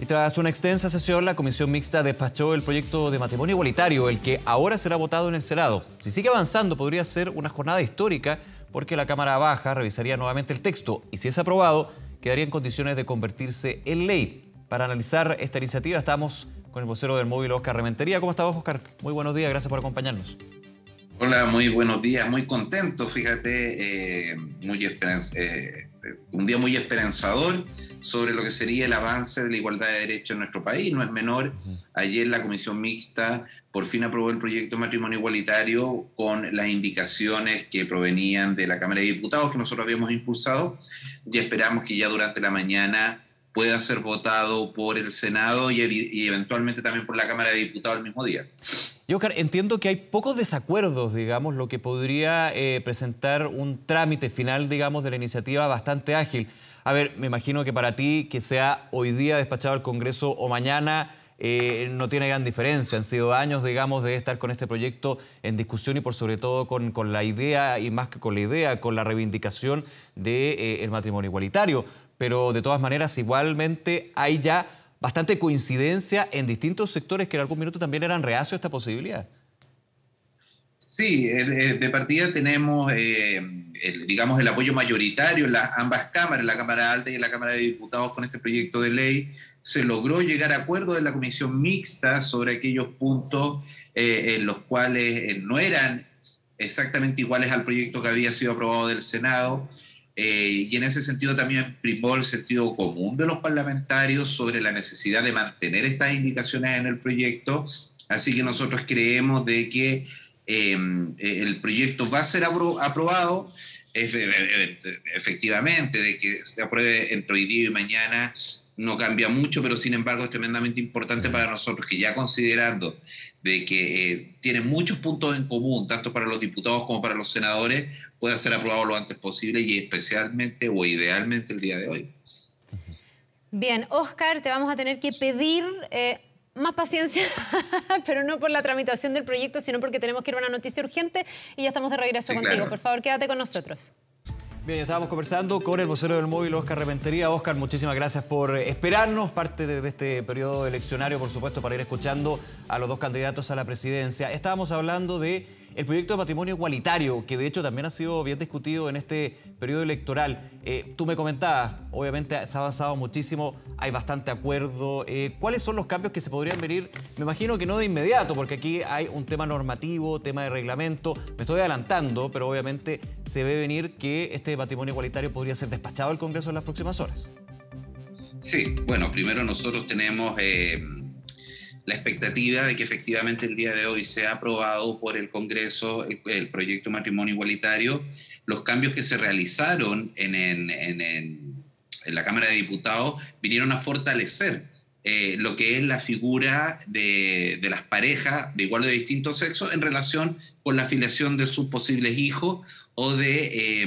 Y tras una extensa sesión, la Comisión Mixta despachó el proyecto de matrimonio igualitario, el que ahora será votado en el Senado. Si sigue avanzando, podría ser una jornada histórica, porque la Cámara Baja revisaría nuevamente el texto y, si es aprobado, quedaría en condiciones de convertirse en ley. Para analizar esta iniciativa estamos con el vocero del Movilh, Óscar Rementería. ¿Cómo estás, Óscar? Muy buenos días, gracias por acompañarnos. Hola, muy buenos días, muy contento, fíjate, un día muy esperanzador sobre lo que sería el avance de la igualdad de derechos en nuestro país. No es menor, ayer la Comisión Mixta por fin aprobó el proyecto de matrimonio igualitario con las indicaciones que provenían de la Cámara de Diputados que nosotros habíamos impulsado, y esperamos que ya durante la mañana pueda ser votado por el Senado y eventualmente también por la Cámara de Diputados el mismo día. Y Óscar, entiendo que hay pocos desacuerdos, digamos, lo que podría presentar un trámite final, digamos, de la iniciativa bastante ágil. A ver, me imagino que para ti, que sea hoy día despachado al Congreso o mañana, no tiene gran diferencia. Han sido años, digamos, de estar con este proyecto en discusión y por sobre todo con la idea, y más que con la idea, con la reivindicación del matrimonio igualitario. Pero de todas maneras, igualmente hay ya bastante coincidencia en distintos sectores que en algún minuto también eran reacios a esta posibilidad. Sí, de partida tenemos, digamos, el apoyo mayoritario en ambas cámaras, en la Cámara Alta y en la Cámara de Diputados con este proyecto de ley. Se logró llegar a acuerdos en la Comisión Mixta sobre aquellos puntos en los cuales no eran exactamente iguales al proyecto que había sido aprobado del Senado. Y en ese sentido también primó el sentido común de los parlamentarios sobre la necesidad de mantener estas indicaciones en el proyecto. Así que nosotros creemos de que el proyecto va a ser aprobado, efectivamente, de que se apruebe entre hoy día y mañana no cambia mucho, pero sin embargo es tremendamente importante para nosotros que, ya considerando de que tiene muchos puntos en común, tanto para los diputados como para los senadores, pueda ser aprobado lo antes posible y especialmente o idealmente el día de hoy. Bien, Óscar, te vamos a tener que pedir más paciencia, pero no por la tramitación del proyecto, sino porque tenemos que ir a una noticia urgente y ya estamos de regreso contigo. Claro. Por favor, quédate con nosotros. Bien, estábamos conversando con el vocero del Movilh, Óscar Rementería. Óscar, muchísimas gracias por esperarnos, parte de este periodo eleccionario, por supuesto, para ir escuchando a los dos candidatos a la presidencia. Estábamos hablando de el proyecto de matrimonio igualitario, que de hecho también ha sido bien discutido en este periodo electoral. Tú me comentabas, obviamente se ha avanzado muchísimo, hay bastante acuerdo. ¿Cuáles son los cambios que se podrían venir? Me imagino que no de inmediato, porque aquí hay un tema normativo, tema de reglamento. Me estoy adelantando, pero obviamente se ve venir que este matrimonio igualitario podría ser despachado al Congreso en las próximas horas. Sí, bueno, primero nosotros tenemos la expectativa de que efectivamente el día de hoy sea aprobado por el Congreso el proyecto de matrimonio igualitario. Los cambios que se realizaron en la Cámara de Diputados vinieron a fortalecer lo que es la figura de las parejas de igual o de distinto sexo en relación con la afiliación de sus posibles hijos o de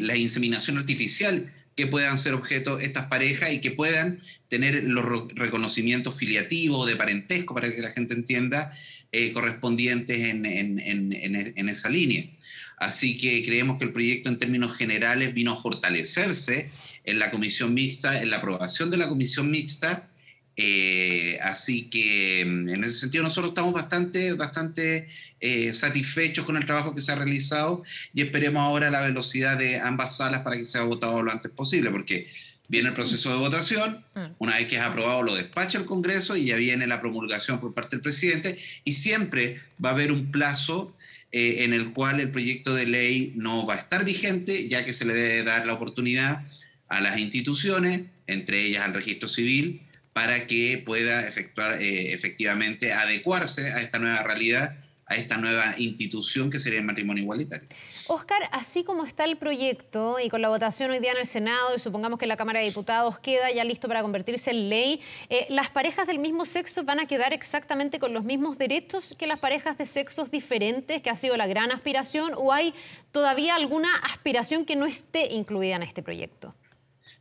la inseminación artificial que puedan ser objeto estas parejas y que puedan tener los reconocimientos filiativos de parentesco, para que la gente entienda, correspondientes en esa línea. Así que creemos que el proyecto en términos generales vino a fortalecerse en la Comisión Mixta, en la aprobación de la Comisión Mixta. Así que en ese sentido nosotros estamos bastante satisfechos con el trabajo que se ha realizado y esperemos ahora la velocidad de ambas salas para que sea votado lo antes posible, porque viene el proceso de votación, una vez que es aprobado lo despacha el Congreso y ya viene la promulgación por parte del presidente, y siempre va a haber un plazo en el cual el proyecto de ley no va a estar vigente, ya que se le debe dar la oportunidad a las instituciones, entre ellas al registro civil, para que pueda efectivamente adecuarse a esta nueva realidad, a esta nueva institución que sería el matrimonio igualitario. Óscar, así como está el proyecto y con la votación hoy día en el Senado, y supongamos que la Cámara de Diputados queda ya listo para convertirse en ley, ¿las parejas del mismo sexo van a quedar exactamente con los mismos derechos que las parejas de sexos diferentes, que ha sido la gran aspiración, o hay todavía alguna aspiración que no esté incluida en este proyecto?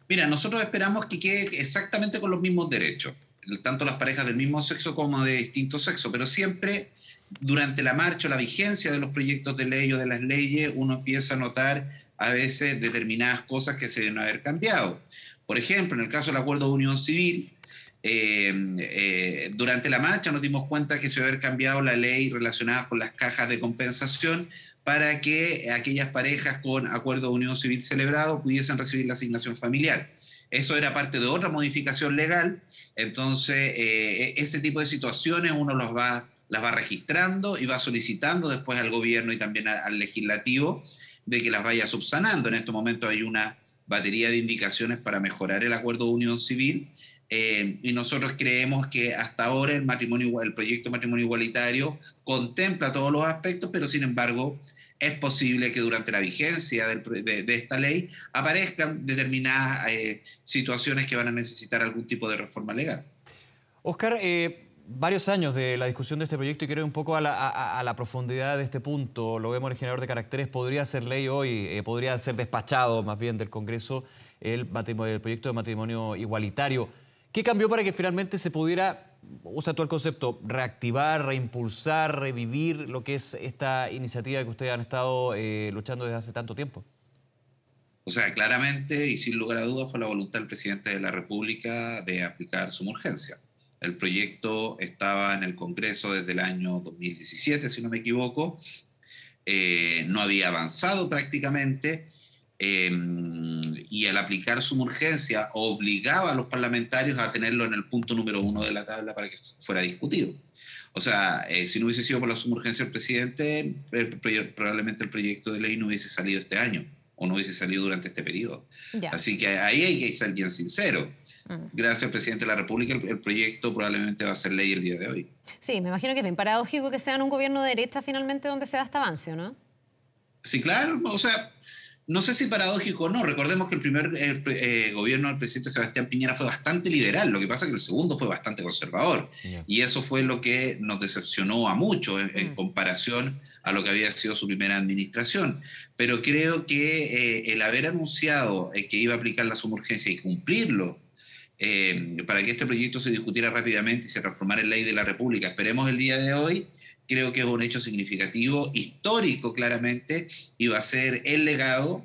Mira, nosotros esperamos que quede exactamente con los mismos derechos, tanto las parejas del mismo sexo como de distinto sexo, pero siempre durante la marcha o la vigencia de los proyectos de ley o de las leyes uno empieza a notar a veces determinadas cosas que se deben haber cambiado. Por ejemplo, en el caso del acuerdo de unión civil, durante la marcha nos dimos cuenta que se iba a haber cambiado la ley relacionada con las cajas de compensación para que aquellas parejas con acuerdo de unión civil celebrado pudiesen recibir la asignación familiar. Eso era parte de otra modificación legal, entonces ese tipo de situaciones uno las va registrando y va solicitando después al gobierno y también al legislativo de que las vaya subsanando. En este momento hay una batería de indicaciones para mejorar el acuerdo de unión civil y nosotros creemos que hasta ahora el proyecto de matrimonio igualitario contempla todos los aspectos, pero sin embargo es posible que durante la vigencia de esta ley aparezcan determinadas situaciones que van a necesitar algún tipo de reforma legal. Óscar, varios años de la discusión de este proyecto y quiero ir un poco a la profundidad de este punto. Lo vemos en el generador de caracteres, podría ser ley hoy, podría ser despachado más bien del Congreso el proyecto de matrimonio igualitario. ¿Qué cambió para que finalmente se pudiera, usa tú el concepto, reactivar, reimpulsar, revivir lo que es esta iniciativa que ustedes han estado luchando desde hace tanto tiempo? O sea, claramente y sin lugar a dudas fue la voluntad del presidente de la República de aplicar su urgencia. El proyecto estaba en el Congreso desde el año 2017, si no me equivoco. No había avanzado prácticamente y al aplicar su urgencia obligaba a los parlamentarios a tenerlo en el punto número 1 de la tabla para que fuera discutido. O sea, si no hubiese sido por la urgencia del presidente, probablemente el proyecto de ley no hubiese salido este año o no hubiese salido durante este periodo. Yeah. Así que ahí hay que ser bien sincero. Gracias, presidente de la República. El proyecto probablemente va a ser ley el día de hoy. Sí, me imagino que es bien paradójico que sean un gobierno de derecha finalmente donde se da este avance, ¿no? Sí, claro. O sea, no sé si paradójico o no. Recordemos que el primer gobierno del presidente Sebastián Piñera fue bastante liberal. Lo que pasa es que el segundo fue bastante conservador. Yeah. Y eso fue lo que nos decepcionó a muchos en comparación a lo que había sido su primera administración. Pero creo que el haber anunciado que iba a aplicar la urgencia y cumplirlo, para que este proyecto se discutiera rápidamente y se transformara en ley de la República, esperemos el día de hoy, creo que es un hecho significativo, histórico claramente, y va a ser el legado,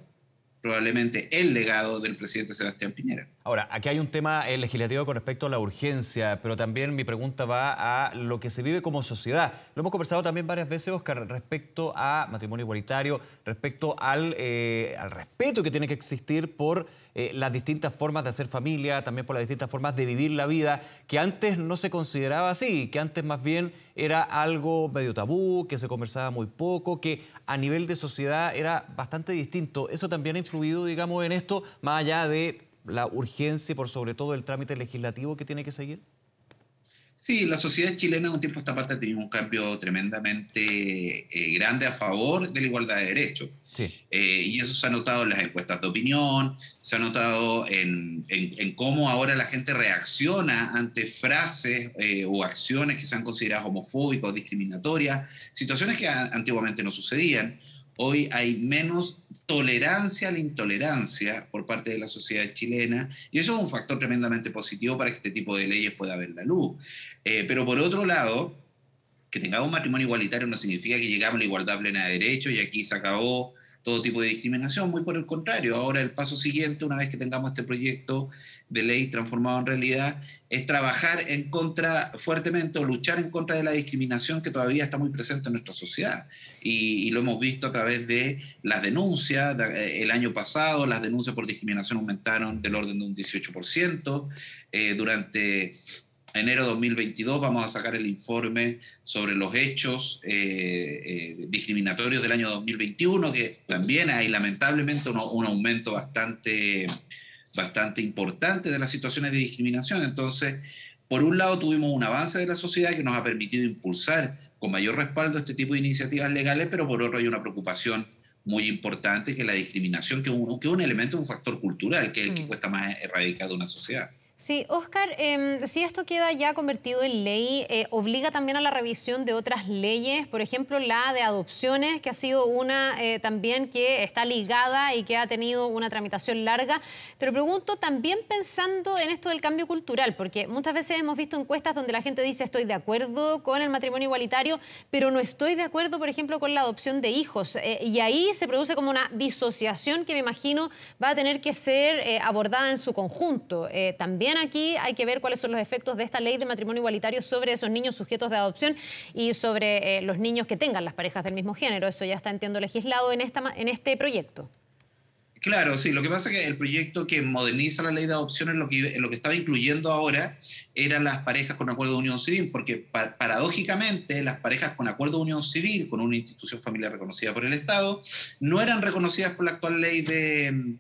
probablemente el legado del presidente Sebastián Piñera. Ahora, aquí hay un tema legislativo con respecto a la urgencia, pero también mi pregunta va a lo que se vive como sociedad. Lo hemos conversado también varias veces, Óscar, respecto a matrimonio igualitario, respecto al respeto que tiene que existir por las distintas formas de hacer familia, también por las distintas formas de vivir la vida, que antes no se consideraba así, que antes más bien era algo medio tabú, que se conversaba muy poco, que a nivel de sociedad era bastante distinto. Eso también ha influido, digamos, en esto, más allá de la urgencia y por sobre todo el trámite legislativo que tiene que seguir. Sí, la sociedad chilena de un tiempo a esta parte ha tenido un cambio tremendamente grande a favor de la igualdad de derechos. Sí. Y eso se ha notado en las encuestas de opinión, se ha notado en cómo ahora la gente reacciona ante frases o acciones que se han considerado homofóbicas o discriminatorias, situaciones que antiguamente no sucedían. Hoy hay menos tolerancia a la intolerancia por parte de la sociedad chilena y eso es un factor tremendamente positivo para que este tipo de leyes pueda ver la luz. Pero por otro lado, que tengamos un matrimonio igualitario no significa que llegamos a la igualdad plena de derechos y aquí se acabó todo tipo de discriminación, muy por el contrario. Ahora el paso siguiente, una vez que tengamos este proyecto de ley transformado en realidad, es trabajar en contra fuertemente o luchar en contra de la discriminación que todavía está muy presente en nuestra sociedad. Y lo hemos visto a través de las denuncias. El año pasado las denuncias por discriminación aumentaron del orden de un 18%. Durante enero de 2022 vamos a sacar el informe sobre los hechos discriminatorios del año 2021, que también hay lamentablemente un aumento bastante importante de las situaciones de discriminación. Entonces, por un lado tuvimos un avance de la sociedad que nos ha permitido impulsar con mayor respaldo este tipo de iniciativas legales, pero por otro hay una preocupación muy importante que la discriminación, que es un elemento, un factor cultural, que es el que cuesta más erradicar de una sociedad. Sí, Óscar, si esto queda ya convertido en ley, obliga también a la revisión de otras leyes, por ejemplo, la de adopciones, que ha sido una también que está ligada y que ha tenido una tramitación larga. Pero pregunto también pensando en esto del cambio cultural, porque muchas veces hemos visto encuestas donde la gente dice estoy de acuerdo con el matrimonio igualitario, pero no estoy de acuerdo, por ejemplo, con la adopción de hijos. Y ahí se produce como una disociación que me imagino va a tener que ser abordada en su conjunto. También aquí hay que ver cuáles son los efectos de esta ley de matrimonio igualitario sobre esos niños sujetos de adopción y sobre los niños que tengan las parejas del mismo género. Eso ya está, entiendo, legislado en este proyecto. Claro, sí. Lo que pasa es que el proyecto que moderniza la ley de adopción en lo que estaba incluyendo ahora eran las parejas con acuerdo de unión civil, porque paradójicamente las parejas con acuerdo de unión civil, con una institución familiar reconocida por el Estado, no eran reconocidas por la actual ley de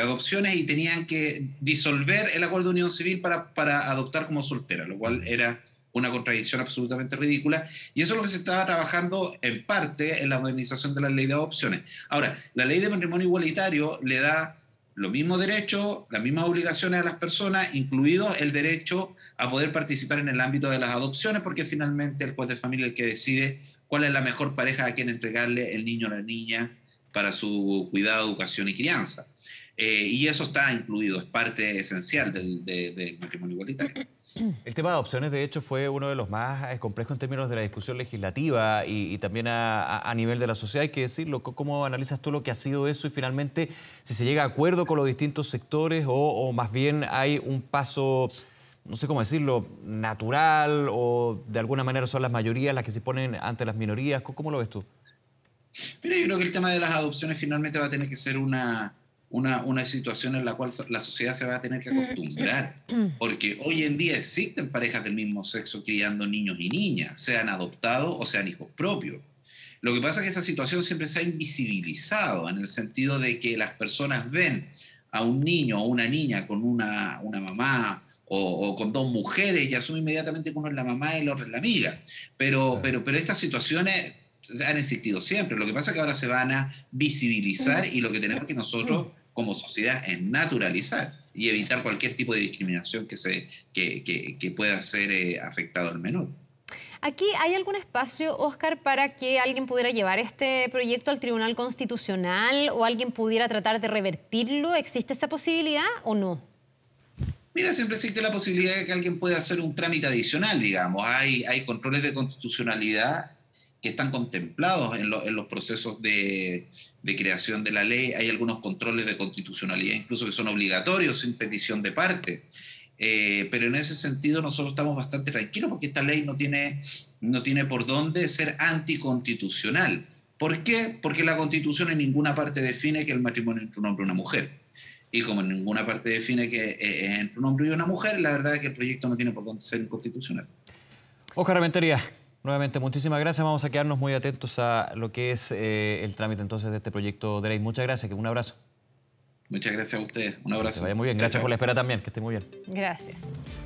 adopciones y tenían que disolver el acuerdo de unión civil para adoptar como soltera, lo cual era una contradicción absolutamente ridícula, y eso es lo que se estaba trabajando en parte en la modernización de la ley de adopciones. Ahora, la ley de matrimonio igualitario le da los mismos derechos, las mismas obligaciones a las personas, incluido el derecho a poder participar en el ámbito de las adopciones, porque finalmente el juez de familia es el que decide cuál es la mejor pareja a quien entregarle el niño o la niña para su cuidado, educación y crianza. Y eso está incluido, es parte esencial del matrimonio igualitario. El tema de adopciones, de hecho, fue uno de los más complejos en términos de la discusión legislativa y también a nivel de la sociedad, hay que decirlo. ¿Cómo analizas tú lo que ha sido eso y finalmente si se llega a acuerdo con los distintos sectores o más bien hay un paso, no sé cómo decirlo, natural o de alguna manera son las mayorías las que se ponen ante las minorías? ¿Cómo lo ves tú? Pero yo creo que el tema de las adopciones finalmente va a tener que ser una situación en la cual la sociedad se va a tener que acostumbrar, porque hoy en día existen parejas del mismo sexo criando niños y niñas, sean adoptados o sean hijos propios. Lo que pasa es que esa situación siempre se ha invisibilizado, en el sentido de que las personas ven a un niño o una niña con una mamá o con dos mujeres y asumen inmediatamente que uno es la mamá y la otra es la amiga. Pero estas situaciones han existido siempre. Lo que pasa es que ahora se van a visibilizar y lo que tenemos que nosotros como sociedad es naturalizar y evitar cualquier tipo de discriminación que pueda ser afectado al menor. ¿Aquí hay algún espacio, Óscar, para que alguien pudiera llevar este proyecto al Tribunal Constitucional o alguien pudiera tratar de revertirlo? ¿Existe esa posibilidad o no? Mira, siempre existe la posibilidad de que alguien pueda hacer un trámite adicional, digamos. Hay controles de constitucionalidad que están contemplados en los procesos de creación de la ley. Hay algunos controles de constitucionalidad incluso que son obligatorios sin petición de parte. Pero en ese sentido nosotros estamos bastante tranquilos porque esta ley no tiene por dónde ser anticonstitucional. ¿Por qué? Porque la Constitución en ninguna parte define que el matrimonio entre un hombre y una mujer. Y como en ninguna parte define que es entre un hombre y una mujer, la verdad es que el proyecto no tiene por dónde ser inconstitucional. Óscar Rementería, nuevamente, muchísimas gracias. Vamos a quedarnos muy atentos a lo que es el trámite entonces de este proyecto de ley. Muchas gracias, un abrazo. Muchas gracias a ustedes, un abrazo. Que vaya muy bien, gracias por la espera también, que esté muy bien. Gracias.